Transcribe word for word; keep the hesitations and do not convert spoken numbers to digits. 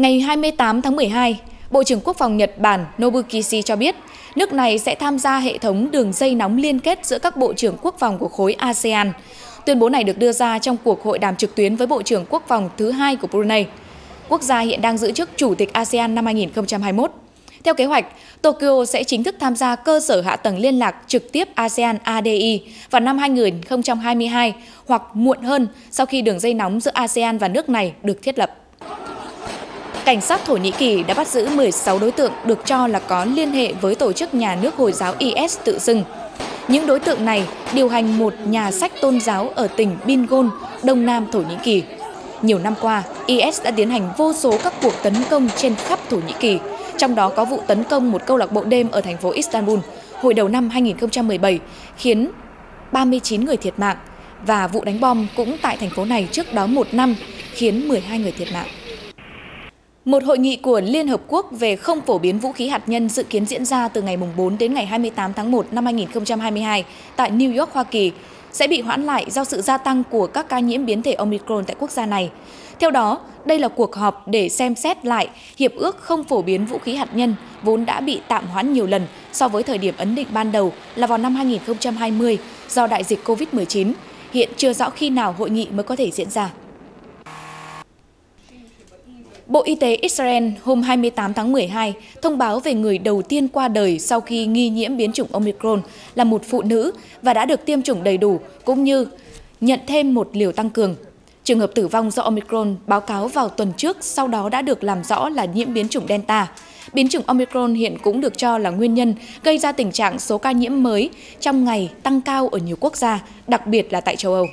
Ngày hai mươi tám tháng mười hai, Bộ trưởng Quốc phòng Nhật Bản Nobukichi cho biết nước này sẽ tham gia hệ thống đường dây nóng liên kết giữa các bộ trưởng quốc phòng của khối a sê an. Tuyên bố này được đưa ra trong cuộc hội đàm trực tuyến với Bộ trưởng Quốc phòng thứ hai của Brunei. Quốc gia hiện đang giữ chức Chủ tịch a sê an năm hai nghìn không trăm hai mươi mốt. Theo kế hoạch, Tokyo sẽ chính thức tham gia cơ sở hạ tầng liên lạc trực tiếp a sê an a đê i vào năm hai nghìn không trăm hai mươi hai hoặc muộn hơn sau khi đường dây nóng giữa a sê an và nước này được thiết lập. Cảnh sát Thổ Nhĩ Kỳ đã bắt giữ mười sáu đối tượng được cho là có liên hệ với tổ chức nhà nước Hồi giáo i ét tự xưng. Những đối tượng này điều hành một nhà sách tôn giáo ở tỉnh Bingöl, Đông Nam Thổ Nhĩ Kỳ. Nhiều năm qua, i ét đã tiến hành vô số các cuộc tấn công trên khắp Thổ Nhĩ Kỳ, trong đó có vụ tấn công một câu lạc bộ đêm ở thành phố Istanbul hồi đầu năm hai nghìn không trăm mười bảy, khiến ba mươi chín người thiệt mạng, và vụ đánh bom cũng tại thành phố này trước đó một năm, khiến mười hai người thiệt mạng. Một hội nghị của Liên Hợp Quốc về không phổ biến vũ khí hạt nhân dự kiến diễn ra từ ngày bốn đến ngày hai mươi tám tháng một năm hai nghìn không trăm hai mươi hai tại New York, Hoa Kỳ, sẽ bị hoãn lại do sự gia tăng của các ca nhiễm biến thể Omicron tại quốc gia này. Theo đó, đây là cuộc họp để xem xét lại Hiệp ước không phổ biến vũ khí hạt nhân vốn đã bị tạm hoãn nhiều lần so với thời điểm ấn định ban đầu là vào năm hai nghìn không trăm hai mươi do đại dịch Covid mười chín. Hiện chưa rõ khi nào hội nghị mới có thể diễn ra. Bộ Y tế Israel hôm hai mươi tám tháng mười hai thông báo về người đầu tiên qua đời sau khi nghi nhiễm biến chủng Omicron là một phụ nữ và đã được tiêm chủng đầy đủ cũng như nhận thêm một liều tăng cường. Trường hợp tử vong do Omicron báo cáo vào tuần trước sau đó đã được làm rõ là nhiễm biến chủng Delta. Biến chủng Omicron hiện cũng được cho là nguyên nhân gây ra tình trạng số ca nhiễm mới trong ngày tăng cao ở nhiều quốc gia, đặc biệt là tại châu Âu.